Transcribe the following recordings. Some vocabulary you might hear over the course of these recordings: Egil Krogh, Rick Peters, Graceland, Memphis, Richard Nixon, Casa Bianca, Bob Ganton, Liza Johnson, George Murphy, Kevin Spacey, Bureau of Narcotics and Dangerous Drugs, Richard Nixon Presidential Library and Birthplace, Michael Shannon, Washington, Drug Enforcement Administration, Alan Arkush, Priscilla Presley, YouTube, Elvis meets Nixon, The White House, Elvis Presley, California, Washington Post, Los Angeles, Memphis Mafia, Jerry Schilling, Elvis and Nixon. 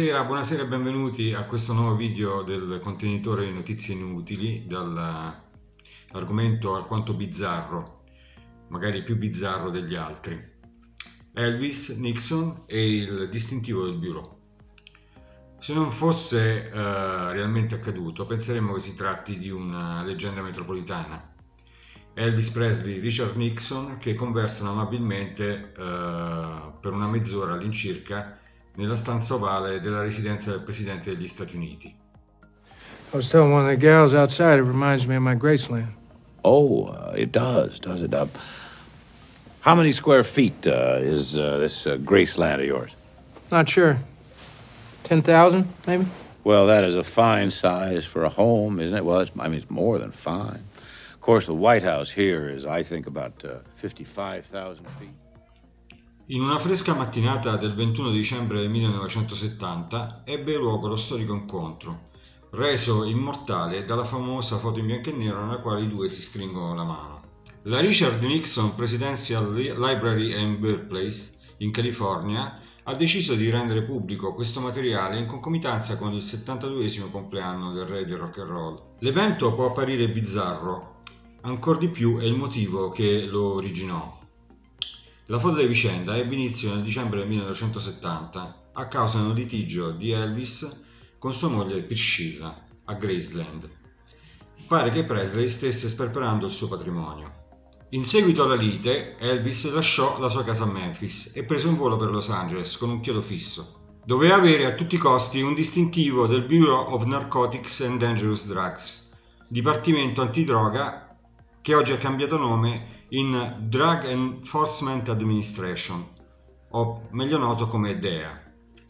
Buonasera e benvenuti a questo nuovo video del contenitore di notizie inutili, dall'argomento alquanto bizzarro, magari più bizzarro degli altri: Elvis, Nixon e il distintivo del Bureau. Se non fosse realmente accaduto, penseremmo che si tratti di una leggenda metropolitana. Elvis Presley e Richard Nixon che conversano amabilmente per una mezz'ora all'incirca nella stanza ovale della residenza del presidente degli Stati Uniti. I was telling one of the gals outside, it reminds me of my Graceland. Oh, it does it? How many square feet is this Graceland of yours? Not sure. 10,000, maybe? Well, that is a fine size for a home, isn't it? Well, it's more than fine. Of course, the White House here is, I think, about 55,000 feet. In una fresca mattinata del 21 dicembre del 1970 ebbe luogo lo storico incontro, reso immortale dalla famosa foto in bianco e nero nella quale i due si stringono la mano. La Richard Nixon Presidential Library and Birthplace in California ha deciso di rendere pubblico questo materiale in concomitanza con il 72esimo compleanno del re del rock and roll. L'evento può apparire bizzarro, ancor di più è il motivo che lo originò. La folle vicenda ebbe inizio nel dicembre del 1970 a causa di un litigio di Elvis con sua moglie Priscilla a Graceland. Pare che Presley stesse sperperando il suo patrimonio. In seguito alla lite, Elvis lasciò la sua casa a Memphis e prese un volo per Los Angeles con un chiodo fisso. Doveva avere a tutti i costi un distintivo del Bureau of Narcotics and Dangerous Drugs, dipartimento antidroga che oggi ha cambiato nome in Drug Enforcement Administration, o meglio noto come DEA.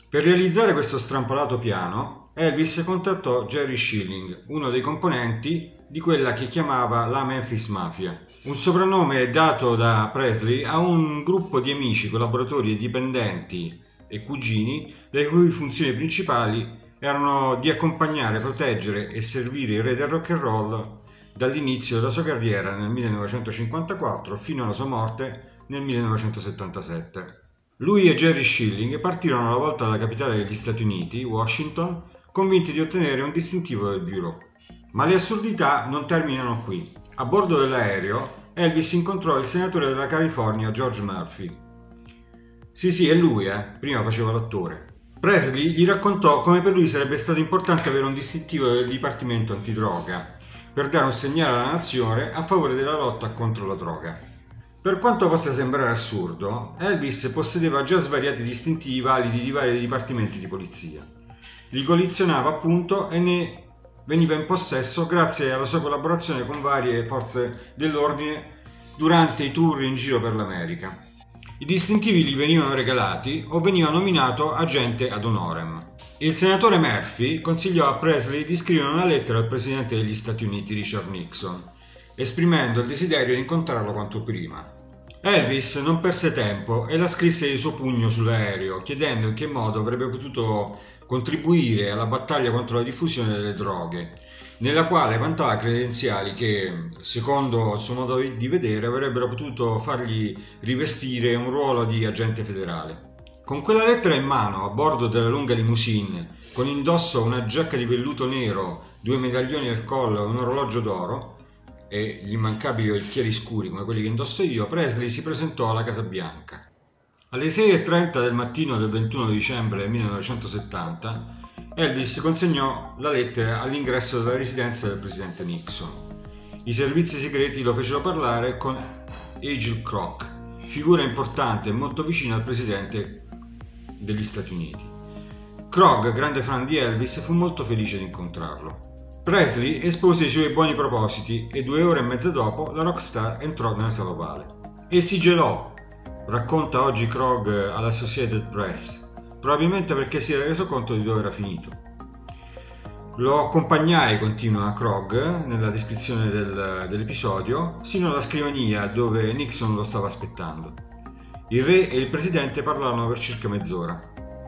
Per realizzare questo strampalato piano, Elvis contattò Jerry Schilling, uno dei componenti di quella che chiamava la Memphis Mafia, un soprannome dato da Presley a un gruppo di amici, collaboratori, dipendenti e cugini, le cui funzioni principali erano di accompagnare, proteggere e servire il re del rock and roll dall'inizio della sua carriera nel 1954 fino alla sua morte nel 1977. Lui e Jerry Schilling partirono alla volta dalla capitale degli Stati Uniti, Washington, convinti di ottenere un distintivo del Bureau. Ma le assurdità non terminano qui. A bordo dell'aereo, Elvis incontrò il senatore della California, George Murphy. Sì, è lui, prima faceva l'attore. Presley gli raccontò come per lui sarebbe stato importante avere un distintivo del Dipartimento Antidroga, per dare un segnale alla nazione a favore della lotta contro la droga. Per quanto possa sembrare assurdo, Elvis possedeva già svariati distintivi validi di vari dipartimenti di polizia. Li collezionava appunto e ne veniva in possesso grazie alla sua collaborazione con varie forze dell'ordine durante i tour in giro per l'America. I distintivi gli venivano regalati o veniva nominato agente ad honorem. Il senatore Murphy consigliò a Presley di scrivere una lettera al presidente degli Stati Uniti Richard Nixon, esprimendo il desiderio di incontrarlo quanto prima. Elvis non perse tempo e la scrisse di suo pugno sull'aereo, chiedendo in che modo avrebbe potuto contribuire alla battaglia contro la diffusione delle droghe, nella quale vantava credenziali che, secondo il suo modo di vedere, avrebbero potuto fargli rivestire un ruolo di agente federale. Con quella lettera in mano, a bordo della lunga limousine, con indosso una giacca di velluto nero, due medaglioni al collo e un orologio d'oro, e gli immancabili occhiali scuri come quelli che indosso io, Presley si presentò alla Casa Bianca. Alle 6:30 del mattino del 21 dicembre 1970, Elvis consegnò la lettera all'ingresso della residenza del presidente Nixon. I servizi segreti lo fecero parlare con Egil Krogh, figura importante e molto vicina al presidente degli Stati Uniti. Krogh, grande fan di Elvis, fu molto felice di incontrarlo. Presley espose i suoi buoni propositi e 2 ore e mezza dopo la rockstar entrò nella sala ovale. E si gelò, racconta oggi Krogh all'Associated Press, probabilmente perché si era reso conto di dove era finito. Lo accompagnai, continua Krogh nella descrizione dell'episodio, sino alla scrivania dove Nixon lo stava aspettando. Il re e il presidente parlarono per circa mezz'ora,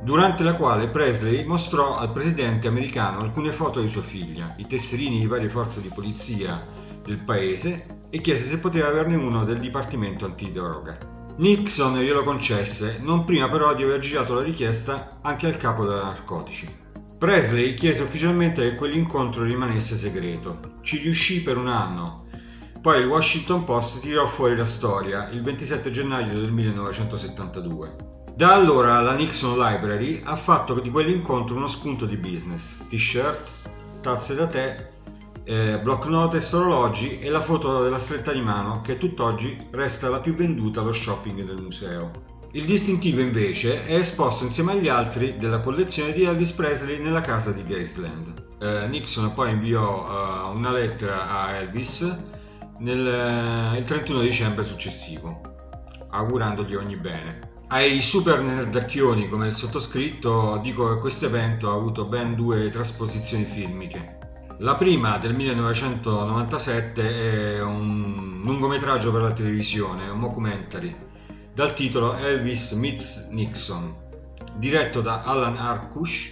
durante la quale Presley mostrò al presidente americano alcune foto di sua figlia, i tesserini di varie forze di polizia del paese e chiese se poteva averne uno del dipartimento antidroga. Nixon glielo concesse, non prima però di aver girato la richiesta anche al capo della narcotici. Presley chiese ufficialmente che quell'incontro rimanesse segreto. Ci riuscì per un anno. Poi il Washington Post tirò fuori la storia il 27 gennaio del 1972. Da allora la Nixon Library ha fatto di quell'incontro uno spunto di business. T-shirt, tazze da tè, block note, orologi e la foto della stretta di mano che tutt'oggi resta la più venduta allo shopping del museo. Il distintivo invece è esposto insieme agli altri della collezione di Elvis Presley nella casa di Graceland. Nixon poi inviò una lettera a Elvis il 31 dicembre successivo, augurandogli ogni bene. Ai super nerdacchioni come il sottoscritto dico che questo evento ha avuto ben due trasposizioni filmiche. La prima del 1997 è un lungometraggio per la televisione, un mockumentary, dal titolo Elvis meets Nixon, diretto da Alan Arkush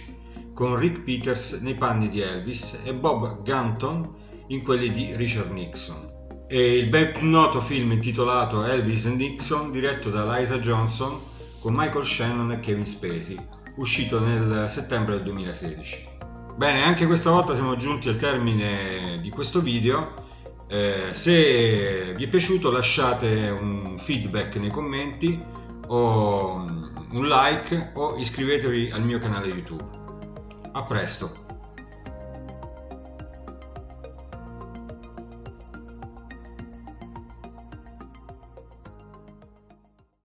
con Rick Peters nei panni di Elvis e Bob Ganton in quelli di Richard Nixon, e il ben più noto film intitolato Elvis and Nixon, diretto da Liza Johnson con Michael Shannon e Kevin Spacey, uscito nel settembre del 2016. Bene, anche questa volta siamo giunti al termine di questo video. Se vi è piaciuto lasciate un feedback nei commenti o un like o iscrivetevi al mio canale YouTube. A presto!